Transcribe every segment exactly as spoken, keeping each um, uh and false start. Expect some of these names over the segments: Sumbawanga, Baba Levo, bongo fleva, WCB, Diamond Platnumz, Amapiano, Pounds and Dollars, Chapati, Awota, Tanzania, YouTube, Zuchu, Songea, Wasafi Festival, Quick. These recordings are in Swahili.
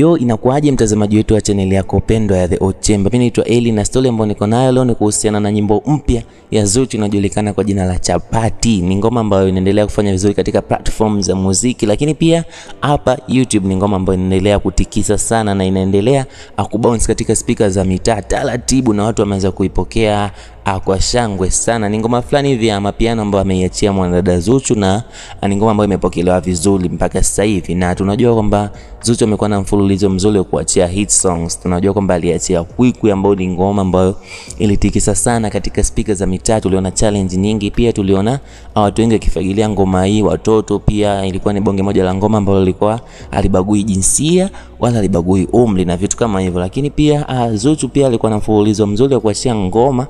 Yo, inakuaje mtazamaji wetu wa channel yako pendwa ya The Old Chamber. Mimi naitwa Eli na story ambayo niko nayo leo ni kuhusiana na nyimbo mpya ya Zuchu inayojulikana kwa jina la Chapati. Ni ngoma ambayo inaendelea kufanya vizuri katika platforms za muziki, lakini pia hapa YouTube ni ngoma ambayo inaendelea kutikisa sana na inaendelea kubounce katika speaker za mitaa taratibu, na watu wameanza kuipokea kwa shangwe sana. Ni ngoma fulani hivi ya Amapiano ambayo ameiachia mwanadada Zuchu, na ni ngoma ambayo imepokelewa vizuri mpaka sasa hivi. Na tunajua kwamba Zuchu amekuwa na mfululizo mzuri wa kuachia hit songs. Tunajua kwamba aliachia Quick ambayo ni ngoma ambayo ilitikisa sana katika speaker za mitaa. Tuliona challenge nyingi, pia tuliona watu wengi wakifagilia ngoma hii, watoto pia. Ilikuwa ni bonge moja la ngoma ambalo lilikuwa alibagui jinsia wala alibagui umri na vitu kama hivyo. Lakini pia uh, Zuchu pia alikuwa na mfululizo mzuri wa kuachia ngoma.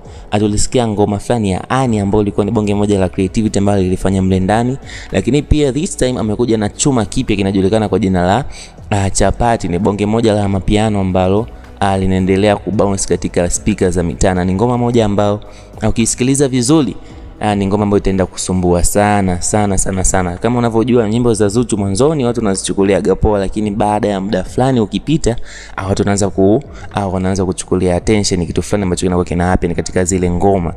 Tulisikia ngoma fulani ya Ani ambayo ilikuwa ni bonge moja la creativity ambayo ilifanya mle ndani. Lakini pia this time amekuja na chuma kipya kinajulikana kwa jina la uh, Chapati. Ni bonge moja la Amapiano ambalo uh, linaendelea kubounce katika speaker za mitana. Ni ngoma moja ambayo ukisikiliza vizuri uh, ni ngoma ambayo itaenda kusumbua sana sana sana sana. Kama unavyojua nyimbo za Zuchu mwanzoni watu wanazichukulia gapoa, lakini baada ya muda fulani ukipita uh, watu wanaanza ku uh, wanaanza kuchukulia attention kitu fulani ambacho kinakuwa kina happen katika zile ngoma.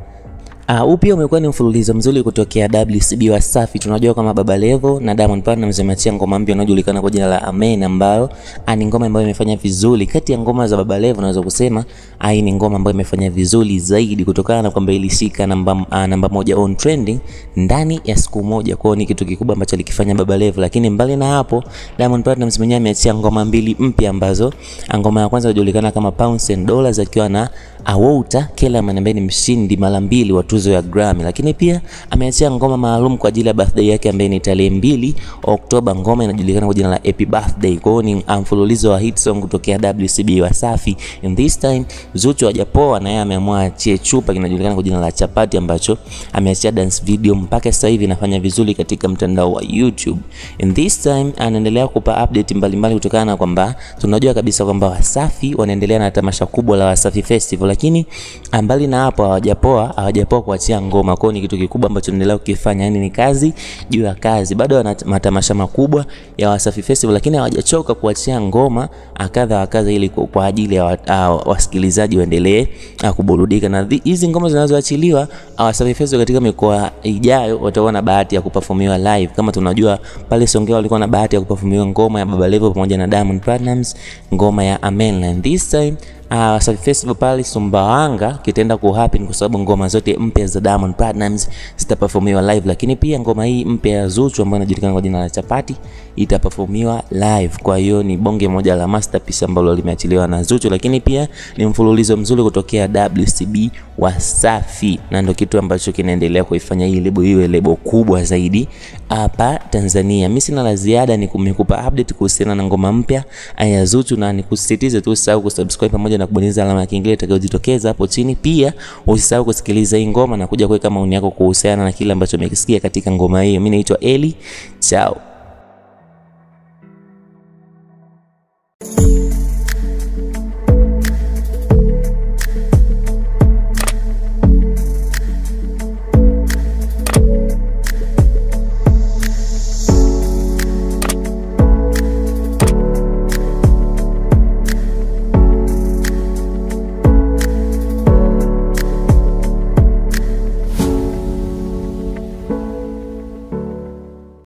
Uh, upia umekuwa ni mfululizo mzuri kutokea W C B wa safi. Tunajua kama Baba Levo na Diamond Platnumz wameachia ngoma mpya inayojulikana kwa jina la Amen, ambayo ni ngoma ambayo imefanya vizuri. Kati ya ngoma za Baba Levo naweza kusema hii ni ngoma ambayo imefanya vizuri zaidi kutokana na kwamba ilishika namba uh, namba moja on trending ndani ya siku moja. Kwao ni kitu kikubwa ambacho alikifanya Baba Levo. Lakini mbali na hapo, Diamond Platnumz mwenyewe ameachia ngoma mbili mpya ambazo ngoma ya kwanza inajulikana kama Pounds and Dollars akiwa na Awota kila manambeni mshindi mara mbili wa tuzo ya Grammy. Lakini pia ameachia ngoma maalum kwa ajili ya birthday yake ambayo ni tarehe mbili Oktoba. Ngoma inajulikana kwa jina la Happy Birthday. Kwa hiyo ni mfululizo wa hit song kutokea W C B Wasafi. And this time Zuchu hajapoa, na yeye ameamua achie chupa kinajulikana kwa jina la Chapati ambacho ameachia dance video mpaka sasa hivi inafanya vizuri katika mtandao wa YouTube. And this time anaendelea kupa update mbalimbali kutokana na kwamba tunajua kabisa kwamba Wasafi wanaendelea na tamasha kubwa la Wasafi Festival. Lakini mbali na hapo hawajapoa, hawajapoa kuachia ngoma. Kwao ni kitu kikubwa ambacho tunaendelea kukifanya, yani ni kazi juu ya kazi. Bado wana matamasha makubwa ya Wasafi Festival, lakini hawajachoka kuachia ngoma akadha wakaza ili kwa ajili ya wasikilizaji waendelee kuburudika. Na hizi ngoma zinazoachiliwa Wasafi Festival katika mikoa ijayo watakuwa na bahati ya kuperformiwa live. Kama tunajua pale Songea walikuwa na bahati ya kuperformiwa ngoma ya Baba Levo pamoja na Diamond Platnumz, ngoma ya Amen. And this time Uh, Wasafi Festival pale Sumbawanga kitenda kuhappen kwa sababu ngoma zote mpya za Diamond Platnumz zitaperformiwa live. Lakini pia ngoma hii mpya ya Zuchu ambayo inajulikana kwa jina la Chapati itaperformiwa live. Kwa hiyo ni bonge moja la masterpiece ambalo limeachiliwa na Zuchu, lakini pia ni mfululizo mzuri kutokea W C B Wasafi, na ndio kitu ambacho kinaendelea kuifanya hii lebo iwe lebo kubwa zaidi hapa Tanzania. Mimi sina la ziada, ni kumekupa update kuhusiana na ngoma mpya ya Zuchu, na nikusisitize tu usahau kusubscribe pamoja na kubonyeza alama ya kengele itakayojitokeza hapo chini. Pia usisahau kusikiliza hii ngoma na kuja kuweka maoni yako kuhusiana na kile ambacho umekisikia katika ngoma hiyo. Mimi naitwa Eli. Ciao.